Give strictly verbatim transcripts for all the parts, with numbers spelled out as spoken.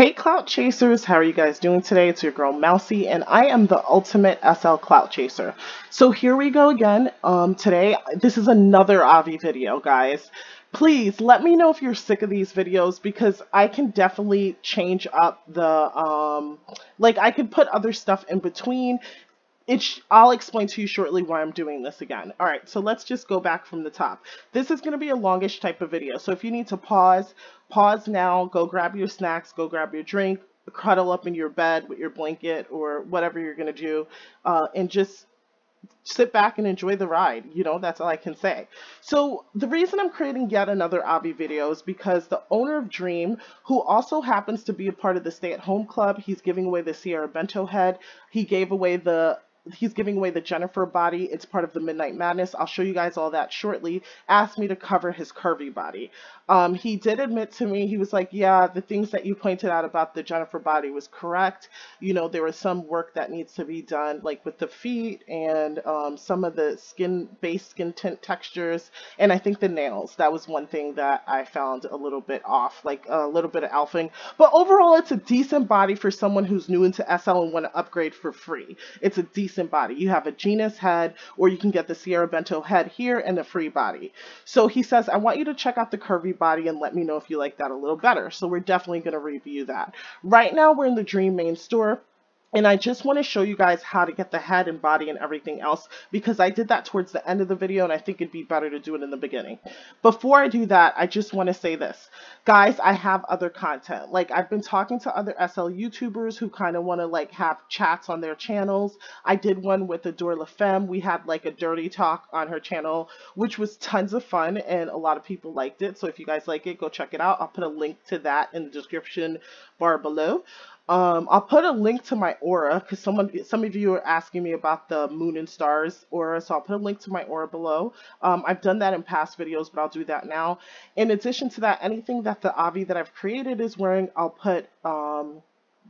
Hey Clout Chasers, how are you guys doing today? It's your girl Mousy, and I am the ultimate S L Clout Chaser. So here we go again. Um, today, this is another Avi video, guys. Please let me know if you're sick of these videos, because I can definitely change up the, um, like I can put other stuff in between. It's, I'll explain to you shortly why I'm doing this again. All right, so let's just go back from the top. This is going to be a longish type of video. So if you need to pause, pause now, go grab your snacks, go grab your drink, cuddle up in your bed with your blanket or whatever you're going to do, uh, and just sit back and enjoy the ride. You know, that's all I can say. So the reason I'm creating yet another Avi video is because the owner of Dream, who also happens to be a part of the Stay at Home Club, he's giving away the Sierra Bento head. He gave away the He's giving away the Jennifer body. It's part of the Midnight Madness. I'll show you guys all that shortly. Asked me to cover his curvy body. Um, he did admit to me, he was like, yeah, the things that you pointed out about the Jennifer body was correct. You know, there was some work that needs to be done, like with the feet and um, some of the skin, base skin tint textures. And I think the nails, that was one thing that I found a little bit off, like a little bit of alphing. But overall, it's a decent body for someone who's new into S L and want to upgrade for free. It's a decent body. You have a Genius head, or you can get the Sierra Bento head here and a free body. So he says, I want you to check out the curvy body and let me know if you like that a little better. So we're definitely going to review that. Right now we're in the Dream main store, and I just want to show you guys how to get the head and body and everything else, because I did that towards the end of the video and I think it'd be better to do it in the beginning. Before I do that, I just want to say this. Guys, I have other content. Like, I've been talking to other S L YouTubers who kind of want to like have chats on their channels. I did one with Adore La Femme. We had like a dirty talk on her channel, which was tons of fun and a lot of people liked it. So if you guys like it, go check it out. I'll put a link to that in the description bar below. Um, I'll put a link to my aura, because someone, some of you are asking me about the Moon and Stars aura, so I'll put a link to my aura below. Um, I've done that in past videos, but I'll do that now. In addition to that, anything that the Avi that I've created is wearing, I'll put um,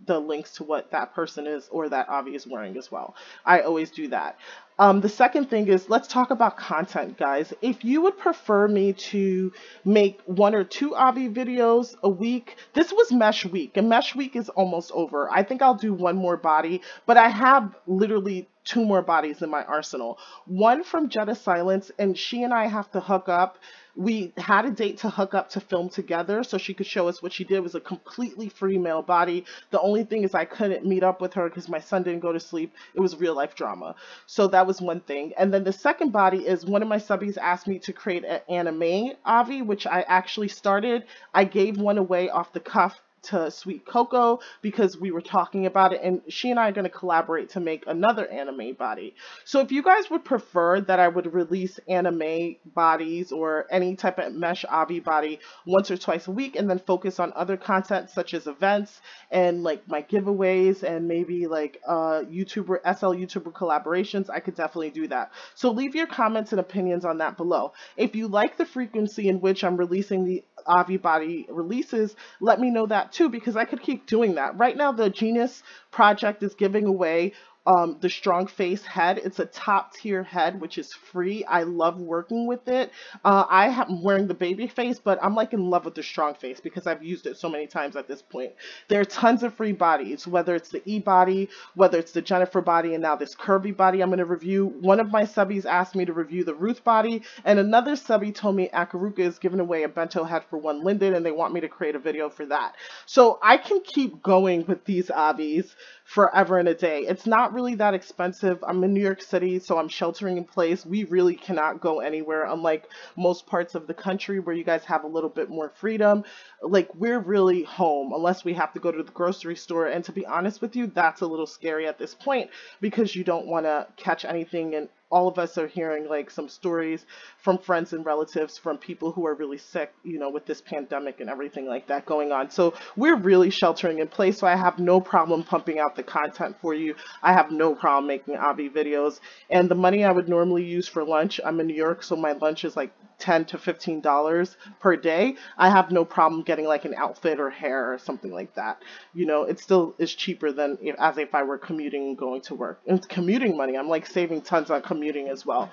the links to what that person is or that Avi is wearing as well. I always do that. Um, the second thing is, let's talk about content, guys. If you would prefer me to make one or two Avi videos a week, this was Mesh Week, and Mesh Week is almost over. I think I'll do one more body, but I have literally two more bodies in my arsenal. One from Jetta Silence, and she and I have to hook up. We had a date to hook up to film together so she could show us what she did. It was a completely free male body. The only thing is I couldn't meet up with her because my son didn't go to sleep. It was real life drama. So that was was one thing. And then the second body is one of my subbies asked me to create an anime Avi, which I actually started. I gave one away off the cuff to Sweet Coco because we were talking about it, and she and I are going to collaborate to make another anime body. So if you guys would prefer that I would release anime bodies or any type of mesh Avi body once or twice a week and then focus on other content such as events and like my giveaways and maybe like uh, YouTuber, S L YouTuber collaborations, I could definitely do that. So leave your comments and opinions on that below. If you like the frequency in which I'm releasing the Avi body releases, let me know that too, because I could keep doing that. Right now the Genius project is giving away um, the Strong Face head. It's a top tier head, which is free. I love working with it. Uh, I am wearing the baby face, but I'm like in love with the Strong Face because I've used it so many times at this point. There are tons of free bodies, whether it's the E body, whether it's the Jennifer body, and now this curvy body I'm going to review. One of my subbies asked me to review the Ruth body, and another subby told me Akaruka is giving away a bento head for one Linden, and they want me to create a video for that. So I can keep going with these Avis forever and a day. It's not really that expensive. I'm in New York City, so I'm sheltering in place. We really cannot go anywhere, unlike most parts of the country where you guys have a little bit more freedom. Like, we're really home unless we have to go to the grocery store, and to be honest with you, that's a little scary at this point because you don't want to catch anything. And all of us are hearing like some stories from friends and relatives from people who are really sick, you know, with this pandemic and everything like that going on. So we're really sheltering in place. So I have no problem pumping out the content for you. I have no problem making Avi videos, and the money I would normally use for lunch, I'm in New York, so my lunch is like ten to fifteen dollars per day. I have no problem getting like an outfit or hair or something like that. You know, it still is cheaper than if, as if I were commuting and going to work. And it's commuting money. I'm like saving tons on commuting as well.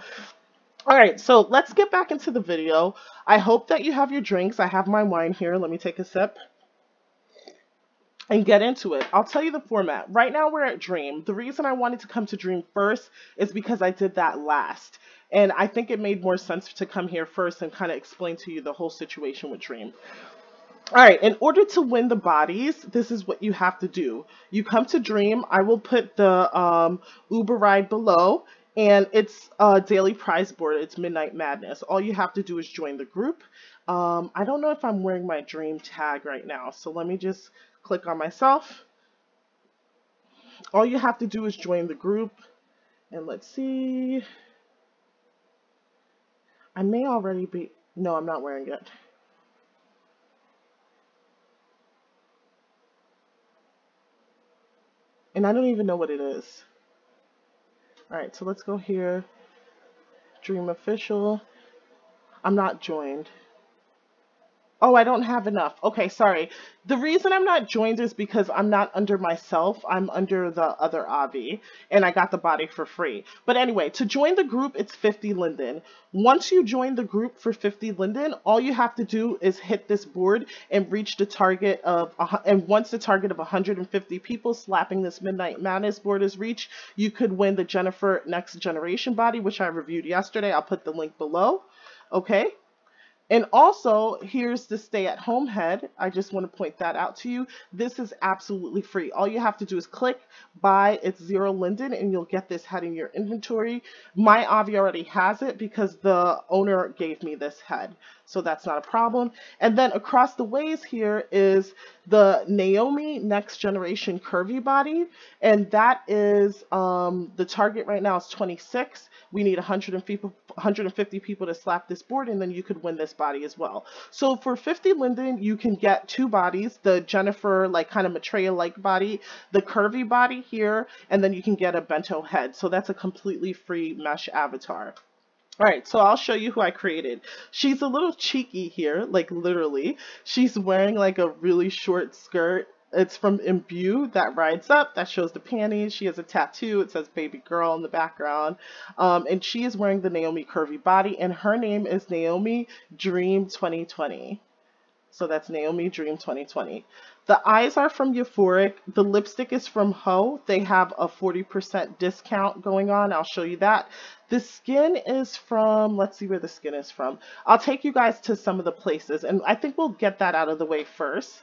All right, so let's get back into the video. I hope that you have your drinks. I have my wine here. Let me take a sip. and get into it. I'll tell you the format. Right now we're at Dream. The reason I wanted to come to Dream first is because I did that last. And I think it made more sense to come here first and kind of explain to you the whole situation with Dream. All right, in order to win the bodies, this is what you have to do. You come to Dream. I will put the um, Uber ride below, and it's a daily prize board. It's Midnight Madness. All you have to do is join the group. Um, I don't know if I'm wearing my Dream tag right now, so let me just click on myself. All you have to do is join the group, and let's see. I may already be, no, I'm not wearing it. And I don't even know what it is. All right, so let's go here. Dream official. I'm not joined. Oh, I don't have enough. Okay, sorry. The reason I'm not joined is because I'm not under myself. I'm under the other Avi, and I got the body for free. But anyway, to join the group, it's fifty Linden. Once you join the group for fifty Linden, all you have to do is hit this board and reach the target of, and once the target of one hundred fifty people slapping this Midnight Madness board is reached, you could win the Jennifer Next Generation body, which I reviewed yesterday. I'll put the link below. Okay. And also, here's the stay at home head. I just want to point that out to you. This is absolutely free. All you have to do is click buy. It's zero Linden, and you'll get this head in your inventory. My Avi already has it because the owner gave me this head, so that's not a problem. And then across the ways here is the Naomi Next Generation Curvy Body, and that is um, the target right now is twenty-six. We need one hundred fifty people to slap this board, and then you could win this body as well. So for fifty Linden, you can get two bodies, the Jennifer, like kind of Maitreya like body, the curvy body here, and then you can get a bento head. So that's a completely free mesh avatar. All right, so I'll show you who I created. She's a little cheeky here, like literally. She's wearing like a really short skirt. It's from Imbue, that rides up, that shows the panties. She has a tattoo, it says baby girl in the background. Um, and she is wearing the Naomi Curvy Body, and her name is Naomi Dream twenty twenty. So that's Naomi Dream twenty twenty. The eyes are from Euphoric. The lipstick is from Ho. They have a forty percent discount going on. I'll show you that. The skin is from, let's see where the skin is from. I'll take you guys to some of the places, and I think we'll get that out of the way first.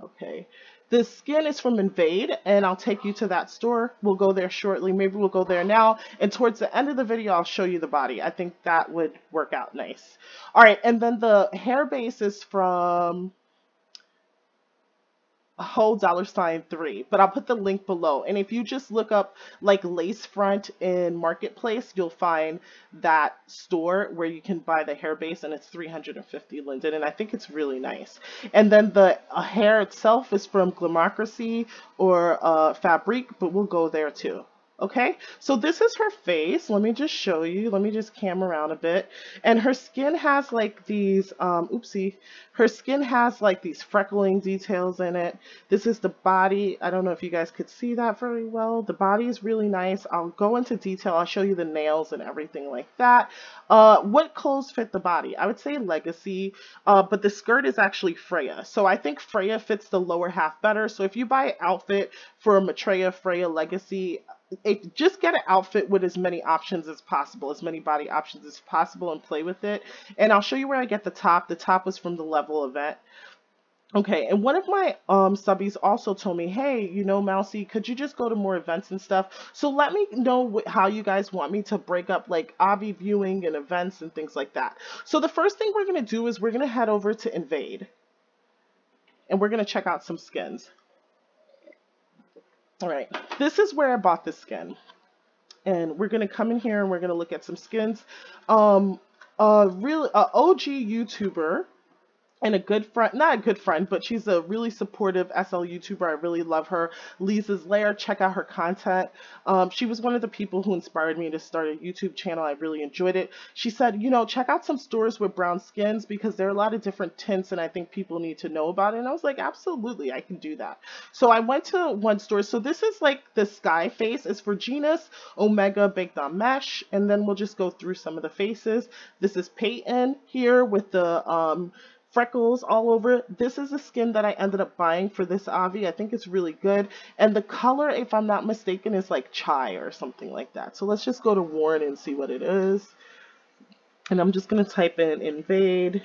Okay, the skin is from Invade, and I'll take you to that store. We'll go there shortly. Maybe we'll go there now, and towards the end of the video, I'll show you the body. I think that would work out nice. All right, and then the hair base is from Whole dollar sign three, but I'll put the link below. And if you just look up like lace front in Marketplace, you'll find that store where you can buy the hair base, and it's three hundred fifty Linden, and I think it's really nice. And then the uh, hair itself is from Glamocracy or uh, Fabrique, but we'll go there too. Okay, so this is her face. Let me just show you. Let me just cam around a bit. And her skin has like these, um, oopsie, her skin has like these freckling details in it. This is the body. I don't know if you guys could see that very well. The body is really nice. I'll go into detail. I'll show you the nails and everything like that. Uh, what clothes fit the body? I would say Legacy, uh, but the skirt is actually Freya. So I think Freya fits the lower half better. So if you buy an outfit for Maitreya, Freya, Legacy, It, just get an outfit with as many options as possible, as many body options as possible, and play with it. And I'll show you where I get the top. The top was from the Level event. Okay, and one of my um, subbies also told me, hey, you know, Mousy, could you just go to more events and stuff? So let me know how you guys want me to break up like Avi viewing and events and things like that. So the first thing we're going to do is we're going to head over to Invade, and we're going to check out some skins. All right, this is where I bought this skin, and we're going to come in here and we're going to look at some skins. Um, a real uh, O G YouTuber and a good friend, not a good friend, but she's a really supportive S L YouTuber. I really love her. Lisa's Lair, check out her content. Um, she was one of the people who inspired me to start a YouTube channel. I really enjoyed it. She said, you know, check out some stores with brown skins because there are a lot of different tints, and I think people need to know about it. And I was like, absolutely, I can do that. So I went to one store. So this is like the sky face. It's for Genus, Omega, Baked on Mesh, and then we'll just go through some of the faces. This is Peyton here with the um, freckles all over it. This is the skin that I ended up buying for this Avi. I think it's really good. And the color, if I'm not mistaken, is like chai or something like that. So let's just go to Warren and see what it is. And I'm just going to type in Invade.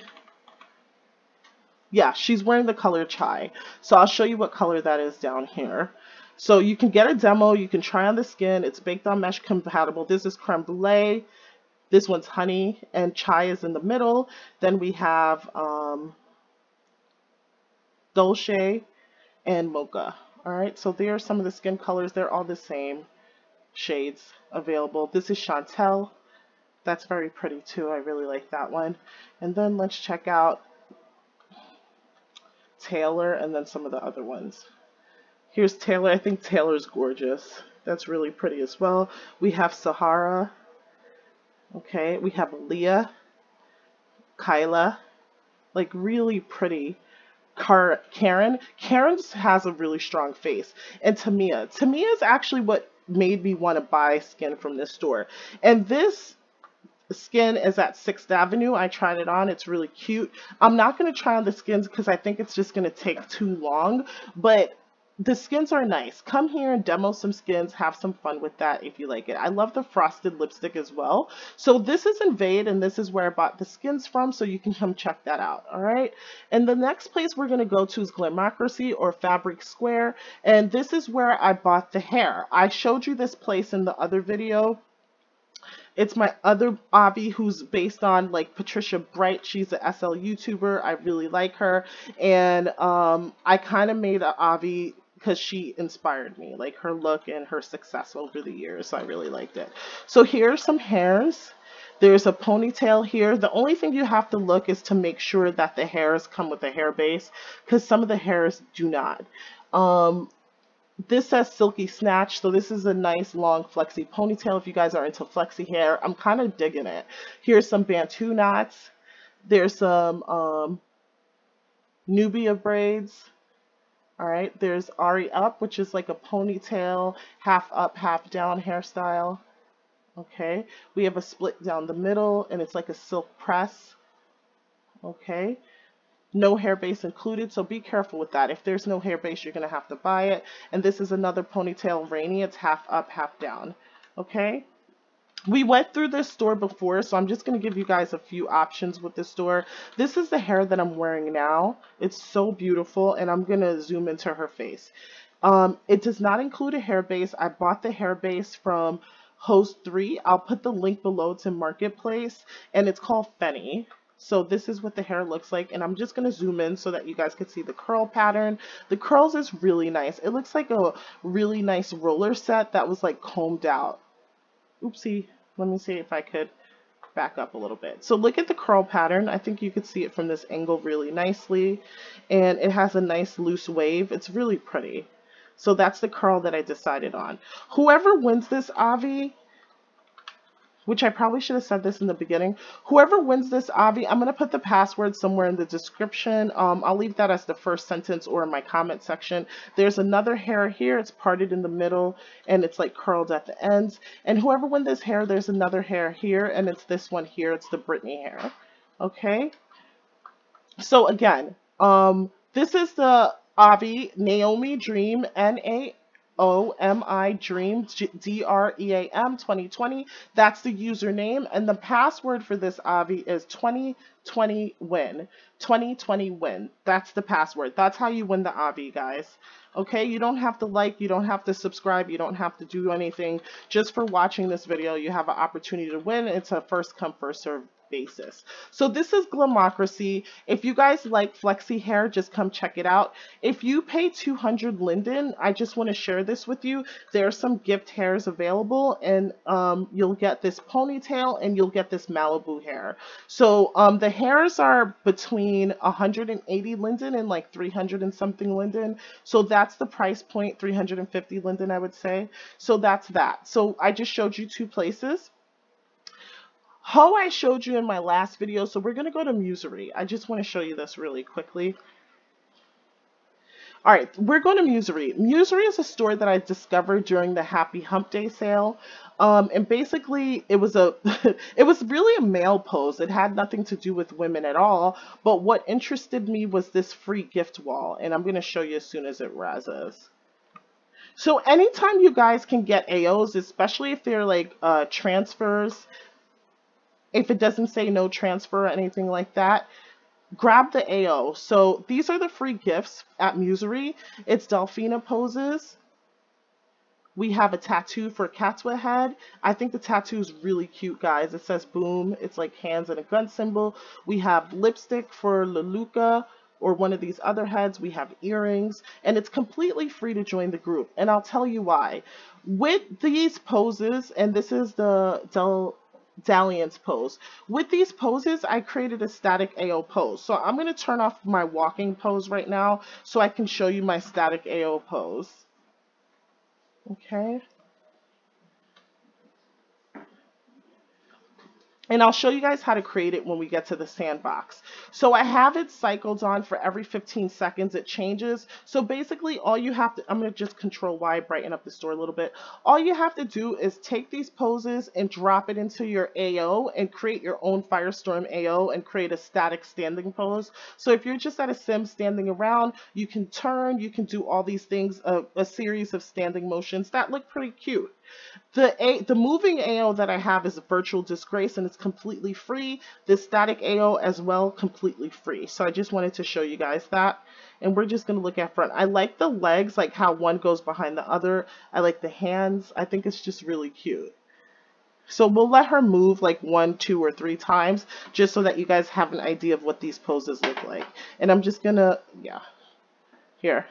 Yeah, she's wearing the color chai. So I'll show you what color that is down here. So you can get a demo. You can try on the skin. It's baked on mesh compatible. This is creme brulee. This one's honey, and chai is in the middle. Then we have um, dolce and mocha. All right, so there are some of the skin colors. They're all the same shades available. This is Chantel. That's very pretty too. I really like that one. And then let's check out Taylor and then some of the other ones. Here's Taylor. I think Taylor's gorgeous. That's really pretty as well. We have Sahara. Okay, we have Leah, Kyla, like really pretty. Car Karen. Karen has a really strong face. And Tamia. Tamia is actually what made me want to buy skin from this store. And this skin is at sixth avenue. I tried it on. It's really cute. I'm not going to try on the skins because I think it's just going to take too long. But the skins are nice. Come here and demo some skins. Have some fun with that if you like it. I love the frosted lipstick as well. So this is Invade, and this is where I bought the skins from, so you can come check that out. All right. And the next place we're going to go to is Glamocracy or Fabric Square. And this is where I bought the hair. I showed you this place in the other video. It's my other Avi who's based on like Patricia Bright. She's an S L YouTuber. I really like her. And um, I kind of made an Avi because she inspired me, like her look and her success over the years. So I really liked it. So here are some hairs. There's a ponytail here. The only thing you have to look is to make sure that the hairs come with a hair base, because some of the hairs do not. Um, This says Silky Snatch, so this is a nice long flexy ponytail if you guys are into flexy hair. I'm kind of digging it. Here's some Bantu knots. There's some um, Nubia braids. All right, there's Ari Up, which is like a ponytail, half up, half down hairstyle. Okay, we have a split down the middle, and it's like a silk press. Okay. No hair base included, so be careful with that. If there's no hair base, you're going to have to buy it. And this is another ponytail, Rainy. It's half up, half down. Okay? We went through this store before, so I'm just going to give you guys a few options with this store. This is the hair that I'm wearing now. It's so beautiful, and I'm going to zoom into her face. Um, it does not include a hair base. I bought the hair base from Hose three. I'll put the link below to Marketplace, and it's called Fenny. So this is what the hair looks like, and I'm just going to zoom in so that you guys can see the curl pattern. The curls is really nice. It looks like a really nice roller set that was like combed out. Oopsie. Let me see if I could back up a little bit. So look at the curl pattern. I think you could see it from this angle really nicely, and it has a nice loose wave. It's really pretty. So that's the curl that I decided on. Whoever wins this Avi, which I probably should have said this in the beginning. Whoever wins this Avi, I'm going to put the password somewhere in the description. Um, I'll leave that as the first sentence or in my comment section. There's another hair here. It's parted in the middle, and it's like curled at the ends. And whoever wins this hair, there's another hair here, and it's this one here. It's the Britney hair. Okay? So again, um, this is the Avi Naomi Dream, N A M O M I Dream, D R E A M twenty twenty. That's the username, and the password for this Avi is twenty twenty win. twenty twenty win. That's the password. That's how you win the Avi, guys. Okay, you don't have to like, you don't have to subscribe, you don't have to do anything. Just for watching this video, you have an opportunity to win. It's a first come, first serve basis. So this is Glamocracy. If you guys like flexi hair, just come check it out. If you pay two hundred linden, I just want to share this with you. There are some gift hairs available, and um, you'll get this ponytail, and you'll get this Malibu hair. So um, the hairs are between one hundred eighty linden and like three hundred and something linden. So that's the price point, three hundred fifty linden, I would say. So that's that. So I just showed you two places. How I showed you in my last video, so we're going to go to Musery. I just want to show you this really quickly. All right, we're going to Musery. Musery is a store that I discovered during the Happy Hump Day sale. Um, and basically, it was a, it was really a male post. It had nothing to do with women at all. But what interested me was this free gift wall. And I'm going to show you as soon as it rises. So anytime you guys can get A Os, especially if they're like uh, transfers, if it doesn't say no transfer or anything like that, grab the A O. So these are the free gifts at Musery. It's Delphina poses. We have a tattoo for Katwa Head. I think the tattoo is really cute, guys. It says boom. It's like hands and a gun symbol. We have lipstick for Leluca or one of these other heads. We have earrings, and it's completely free to join the group. And I'll tell you why. With these poses, and this is the Del Dalliance pose. With these poses, I created a static A O pose. So I'm going to turn off my walking pose right now so I can show you my static A O pose. Okay. And I'll show you guys how to create it when we get to the sandbox. So I have it cycled on for every fifteen seconds. It changes. So basically all you have to, I'm going to just control Y, brighten up the store a little bit. All you have to do is take these poses and drop it into your A O and create your own Firestorm A O and create a static standing pose. So if you're just at a sim standing around, you can turn, you can do all these things, a, a series of standing motions that look pretty cute. The, a, the moving A O that I have is a Virtual Disgrace, and it's completely free. The static A O as well, completely free. So I just wanted to show you guys that. And we're just going to look at front. I like the legs, like how one goes behind the other. I like the hands. I think it's just really cute. So we'll let her move like one, two, or three times just so that you guys have an idea of what these poses look like. And I'm just going to, yeah, here.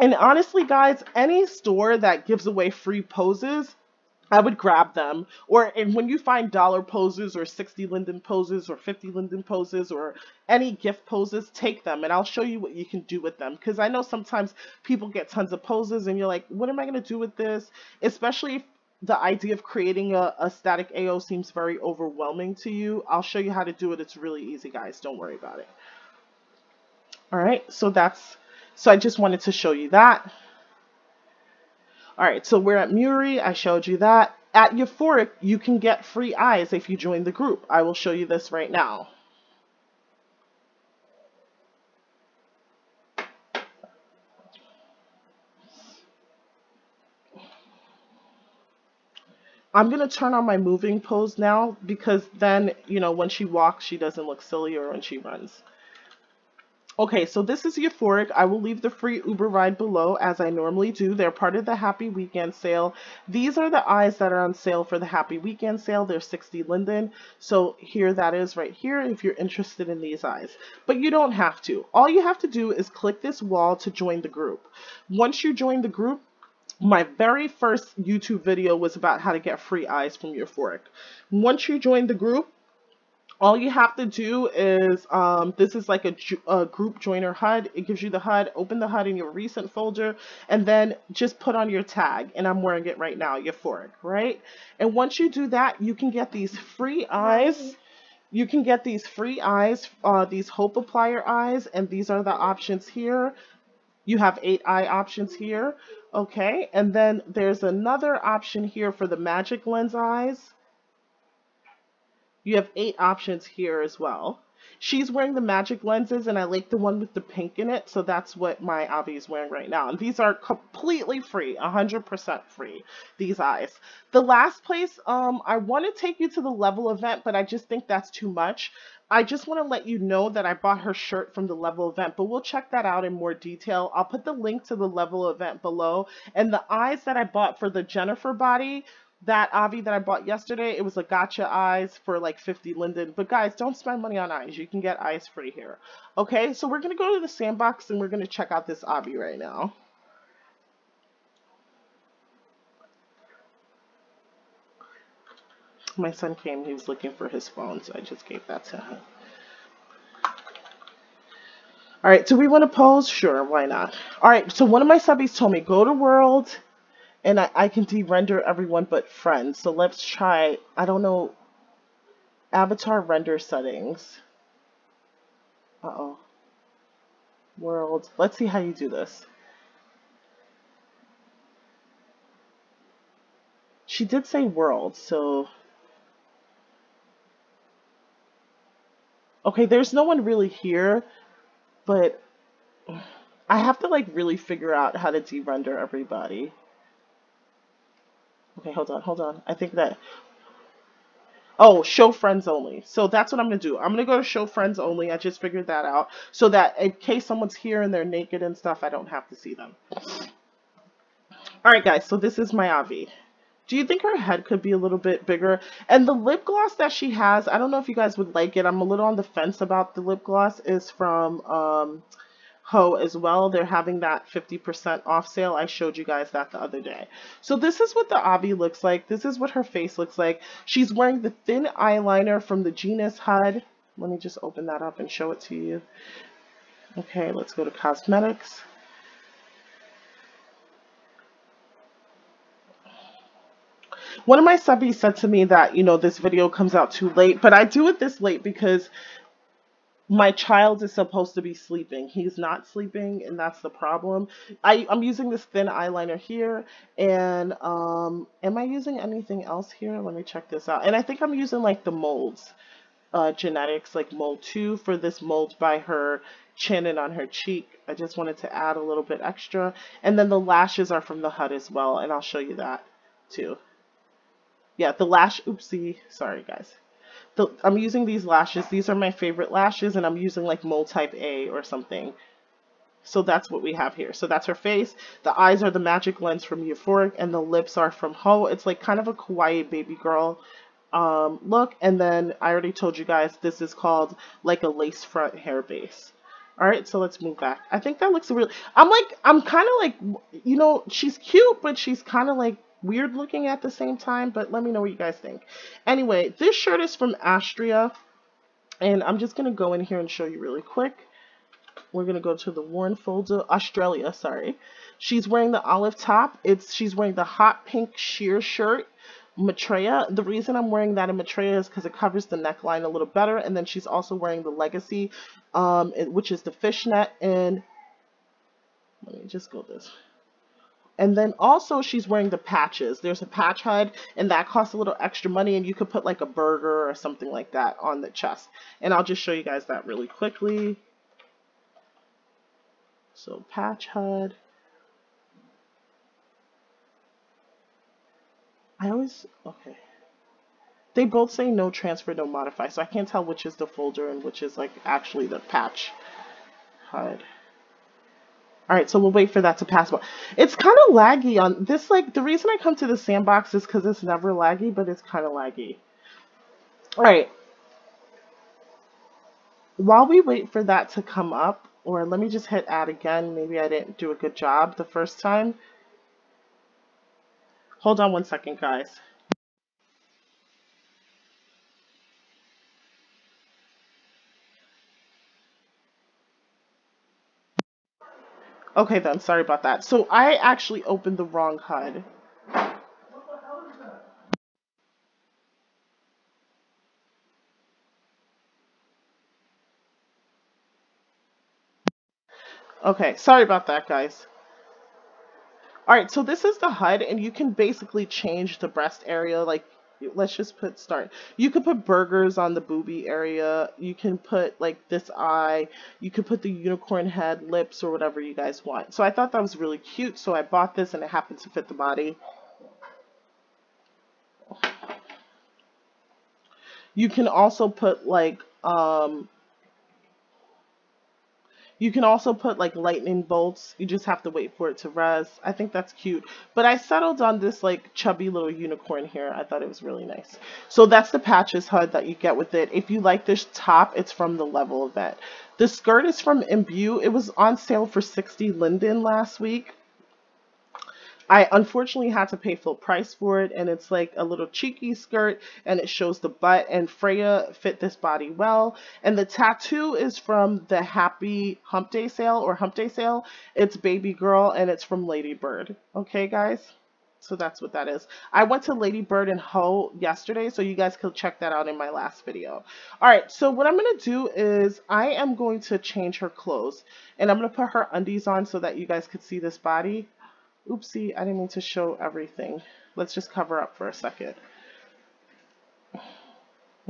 And honestly, guys, any store that gives away free poses, I would grab them. Or and when you find dollar poses or sixty Linden poses or fifty Linden poses or any gift poses, take them. And I'll show you what you can do with them. Because I know sometimes people get tons of poses and you're like, what am I going to do with this? Especially if the idea of creating a, a static A O seems very overwhelming to you. I'll show you how to do it. It's really easy, guys. Don't worry about it. All right. So that's... So I just wanted to show you that. All right, so we're at Musery. I showed you that. At Euphoric, you can get free eyes if you join the group. I will show you this right now. I'm going to turn on my moving pose now because then, you know, when she walks, she doesn't look silly, or when she runs. Okay, so this is Euphoric. I will leave the free Uber ride below as I normally do. They're part of the Happy Weekend sale. These are the eyes that are on sale for the Happy Weekend sale. They're sixty Linden. So here that is right here if you're interested in these eyes. But you don't have to. All you have to do is click this wall to join the group. Once you join the group, my very first YouTube video was about how to get free eyes from Euphoric. Once you join the group, all you have to do is, um, this is like a, a group joiner H U D. It gives you the H U D. Open the H U D in your recent folder and then just put on your tag. And I'm wearing it right now, Euphoric, right? And once you do that, you can get these free eyes. You can get these free eyes, uh, these Hope Applier eyes. And these are the options here. You have eight eye options here. Okay. And then there's another option here for the Magic Lens eyes. You have eight options here as well. She's wearing the magic lenses, and I like the one with the pink in it, so that's what my Avi is wearing right now. And these are completely free, one hundred percent free, these eyes. The last place, um, I want to take you to the Level event, but I just think that's too much. I just want to let you know that I bought her shirt from the Level event, but we'll check that out in more detail. I'll put the link to the Level event below, and the eyes that I bought for the Jennifer body, that Avi that I bought yesterday, it was a gotcha eyes for like fifty Linden. But guys, don't spend money on eyes. You can get eyes free here. Okay, so we're going to go to the sandbox and we're going to check out this Avi right now. My son came, he was looking for his phone, so I just gave that to him. All right, do we want to pose? Sure, why not? All right, so one of my subbies told me, go to World. And I, I can de-render everyone but friends. So let's try, I don't know, avatar render settings. Uh-oh. world. Let's see how you do this. She did say world, so... Okay, there's no one really here, but I have to like really figure out how to derender everybody. Okay, hold on, hold on. I think that... Oh, show friends only. So that's what I'm going to do. I'm going to go to show friends only. I just figured that out so that in case someone's here and they're naked and stuff, I don't have to see them. All right, guys, so this is Mayavi. Do you think her head could be a little bit bigger? And the lip gloss that she has, I don't know if you guys would like it. I'm a little on the fence about the lip gloss. Is from um, Ho as well. They're having that fifty percent off sale. I showed you guys that the other day. So this is what the Avi looks like. This is what her face looks like. She's wearing the thin eyeliner from the Genus H U D. Let me just open that up and show it to you. Okay, let's go to cosmetics. One of my subbies said to me that, you know, this video comes out too late, but I do it this late because my child is supposed to be sleeping. He's not sleeping, and that's the problem. I, I'm using this thin eyeliner here, and um, am I using anything else here? Let me check this out. And I think I'm using, like, the molds, uh, genetics, like mold two for this mold by her chin and on her cheek. I just wanted to add a little bit extra. And then the lashes are from the H U D as well, and I'll show you that, too. Yeah, the lash, oopsie, sorry guys. The, I'm using these lashes. These are my favorite lashes, and I'm using like mold type A or something. So that's what we have here. So that's her face. The eyes are the magic lens from Euphoric, and the lips are from Ho. It's like kind of a kawaii baby girl um, look. And then I already told you guys, this is called like a lace front hair base. All right, so let's move back. I think that looks really, I'm like, I'm kind of like, you know, she's cute, but she's kind of like, weird looking at the same time, but let me know what you guys think. Anyway, this shirt is from Astria, and I'm just gonna go in here and show you really quick. We're gonna go to the worn folder, Australia, sorry. She's wearing the olive top. It's she's wearing the hot pink sheer shirt, Maitreya. The reason I'm wearing that in Maitreya is because it covers the neckline a little better, and then she's also wearing the Legacy, um, which is the fishnet, and let me just go this. And then also she's wearing the patches. There's a patch H U D, and that costs a little extra money, and you could put like a burger or something like that on the chest. And I'll just show you guys that really quickly. So patch H U D. I always, okay. They both say no transfer, no modify, so I can't tell which is the folder and which is like actually the patch H U D. All right, so we'll wait for that to pass by. It's kind of laggy on this. Like, the reason I come to the sandbox is because it's never laggy, but it's kind of laggy. All right. While we wait for that to come up, or let me just hit add again. Maybe I didn't do a good job the first time. Hold on one second, guys. Okay then, sorry about that. So I actually opened the wrong H U D. Okay, sorry about that, guys. All right, so this is the H U D, and you can basically change the breast area. Like, let's just put start. You could put burgers on the boobie area. You can put like this eye. You could put the unicorn head, lips, or whatever you guys want. So I thought that was really cute. So I bought this, and it happened to fit the body. You can also put like um. You can also put like lightning bolts. You just have to wait for it to res. I think that's cute. But I settled on this like chubby little unicorn here. I thought it was really nice. So that's the patches H U D that you get with it. If you like this top, it's from the Level event. The skirt is from Imbue. It was on sale for sixty linden last week. I unfortunately had to pay full price for it, and it's like a little cheeky skirt, and it shows the butt, and Freya fit this body well. And the tattoo is from the Happy Hump Day Sale or Hump Day Sale. It's Baby Girl, and it's from Lady Bird. Okay, guys? So that's what that is. I went to Lady Bird and Ho yesterday, so you guys could check that out in my last video. All right, so what I'm going to do is I am going to change her clothes, and I'm going to put her undies on so that you guys could see this body. Oopsie, I didn't mean to show everything. Let's just cover up for a second.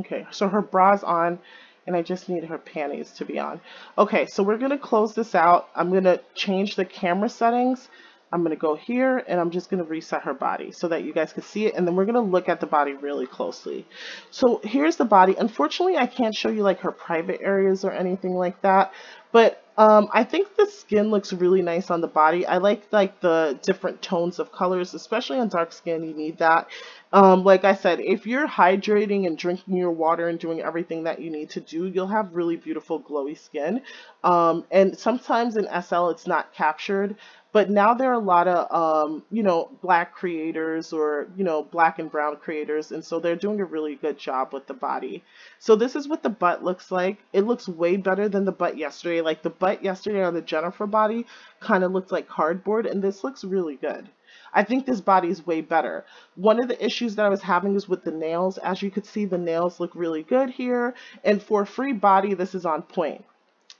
Okay, so her bra's on, and I just need her panties to be on. Okay, so we're going to close this out. I'm going to change the camera settings. I'm going to go here, and I'm just going to reset her body so that you guys can see it, and then we're going to look at the body really closely. So here's the body. Unfortunately, I can't show you like her private areas or anything like that, but um, I think the skin looks really nice on the body. I like like the different tones of colors, especially on dark skin. You need that. Um, like I said, if you're hydrating and drinking your water and doing everything that you need to do, you'll have really beautiful glowy skin. Um, and sometimes in S L, it's not captured. But now there are a lot of, um, you know, black creators or, you know, black and brown creators. And so they're doing a really good job with the body. So this is what the butt looks like. It looks way better than the butt yesterday. Like the butt yesterday on the Jennifer body kind of looked like cardboard. And this looks really good. I think this body is way better. One of the issues that I was having is with the nails. As you could see, the nails look really good here. And for a free body, this is on point.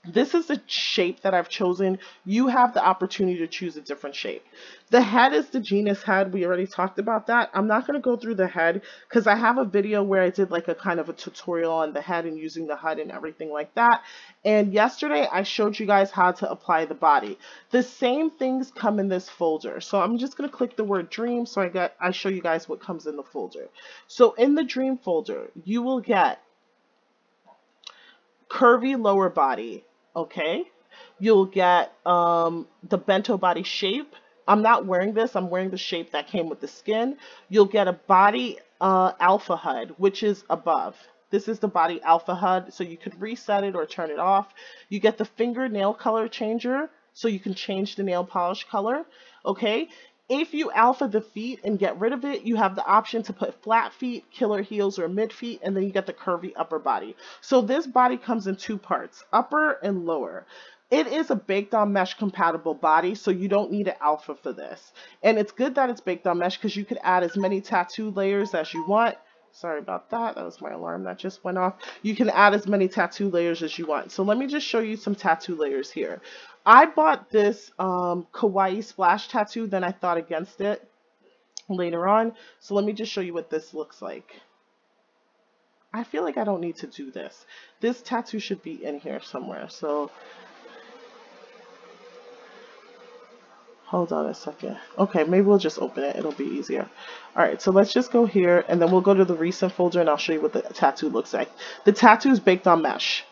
This is the shape that I've chosen. You have the opportunity to choose a different shape. The head is the Genius head. We already talked about that. I'm not going to go through the head because I have a video where I did like a kind of a tutorial on the head and using the H U D and everything like that. And yesterday I showed you guys how to apply the body. The same things come in this folder. So I'm just going to click the word dream. So I get, I show you guys what comes in the folder. So in the dream folder, you will get curvy lower body. Okay, you'll get um, the bento body shape. I'm not wearing this. I'm wearing the shape that came with the skin. You'll get a body uh, alpha H U D, which is above. This is the body alpha H U D, so you could reset it or turn it off. You get the fingernail color changer, so you can change the nail polish color. Okay. If you alpha the feet and get rid of it, you have the option to put flat feet, killer heels, or mid feet, and then you get the curvy upper body. So this body comes in two parts, upper and lower. It is a baked on mesh compatible body, so you don't need an alpha for this. And it's good that it's baked on mesh because you could add as many tattoo layers as you want. Sorry about that. That was my alarm that just went off. You can add as many tattoo layers as you want. So let me just show you some tattoo layers here. I bought this um, kawaii splash tattoo, then I thought against it later on. So let me just show you what this looks like. I feel like I don't need to do this. This tattoo should be in here somewhere. So hold on a second. Okay, maybe we'll just open it. It'll be easier. All right, so let's just go here, and then we'll go to the recent folder, and I'll show you what the tattoo looks like. The tattoo is baked on mesh.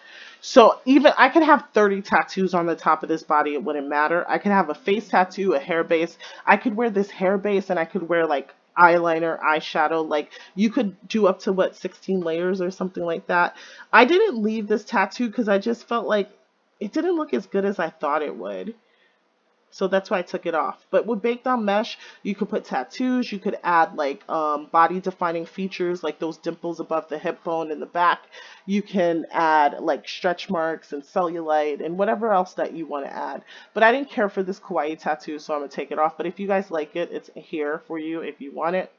So even I could have thirty tattoos on the top of this body. It wouldn't matter. I could have a face tattoo, a hair base. I could wear this hair base, and I could wear like eyeliner, eyeshadow. Like you could do up to what, sixteen layers or something like that. I didn't leave this tattoo because I just felt like it didn't look as good as I thought it would. So that's why I took it off. But with baked on mesh, you could put tattoos, you could add like um, body defining features, like those dimples above the hip bone in the back. You can add like stretch marks and cellulite and whatever else that you want to add. But I didn't care for this kawaii tattoo, so I'm gonna take it off. But if you guys like it, it's here for you if you want it.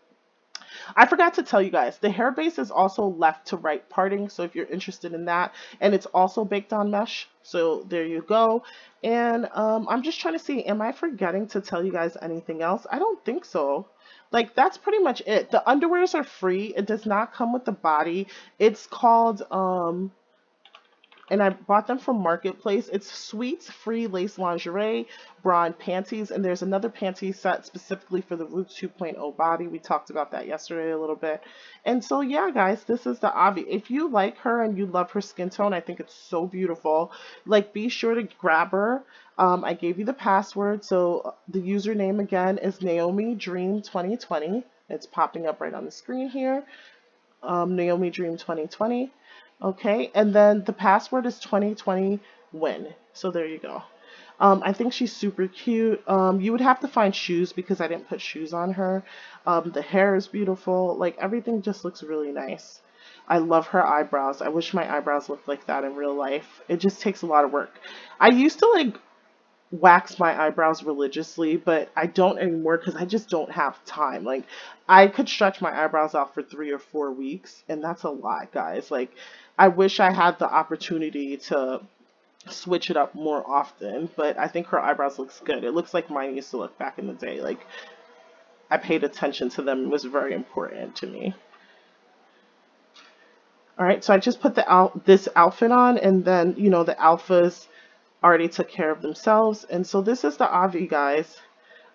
I forgot to tell you guys, the hair base is also left to right parting, so if you're interested in that, and it's also baked on mesh, so there you go. And um, I'm just trying to see, am I forgetting to tell you guys anything else? I don't think so. Like, that's pretty much it. The underwears are free. It does not come with the body. It's called, um, and I bought them from Marketplace. It's Sweets Free Lace Lingerie, Bra and Panties, and there's another panty set specifically for the Roots two point oh body. We talked about that yesterday a little bit. And so, yeah, guys, this is the Avi. If you like her and you love her skin tone, I think it's so beautiful. Like, be sure to grab her. Um, I gave you the password, so the username again is Naomi Dream twenty twenty. It's popping up right on the screen here. Um, Naomi Dream twenty twenty. Okay, and then the password is twenty twenty win. So there you go. Um, I think she's super cute. Um, you would have to find shoes because I didn't put shoes on her. Um, the hair is beautiful. Like, everything just looks really nice. I love her eyebrows. I wish my eyebrows looked like that in real life. It just takes a lot of work. I used to like wax my eyebrows religiously, but I don't anymore because I just don't have time. Like, I could stretch my eyebrows out for three or four weeks, and that's a lot, guys. Like, I wish I had the opportunity to switch it up more often, but I think her eyebrows looks good. It looks like mine used to look back in the day. Like, I paid attention to them. It was very important to me. All right, so I just put the out this outfit on, and then, you know, the alphas already took care of themselves. And so this is the Avi, guys.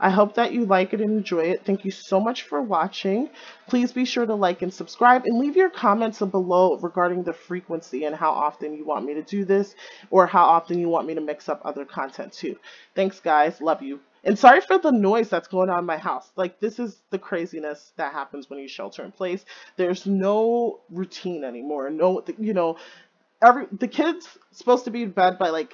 I hope that you like it and enjoy it. Thank you so much for watching. Please be sure to like and subscribe, and leave your comments below regarding the frequency and how often you want me to do this, or how often you want me to mix up other content too. Thanks, guys. Love you. And sorry for the noise that's going on in my house. Like, this is the craziness that happens when you shelter in place. There's no routine anymore. No, you know, every the kids supposed to be in bed by like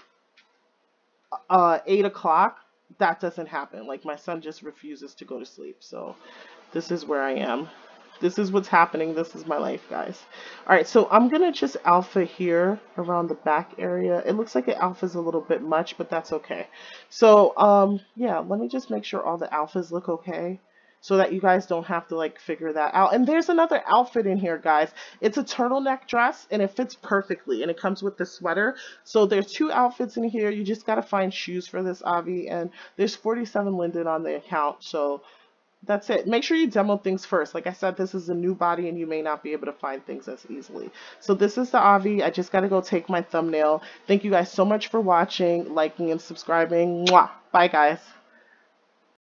uh, eight o'clock. That doesn't happen. Like, my son just refuses to go to sleep. So this is where I am. This is what's happening. This is my life, guys. All right, so I'm gonna just alpha here around the back area. It looks like the alpha is a little bit much, but that's okay. So um yeah, let me just make sure all the alphas look okay, so that you guys don't have to like figure that out. And there's another outfit in here, guys. It's a turtleneck dress, and it fits perfectly, and it comes with the sweater. So there's two outfits in here. You just gotta find shoes for this Avi, and there's forty-seven Linden on the account. So that's it. Make sure you demo things first. Like I said, this is a new body, and you may not be able to find things as easily. So this is the Avi. I just gotta go take my thumbnail. Thank you guys so much for watching, liking, and subscribing. Mwah. Bye, guys.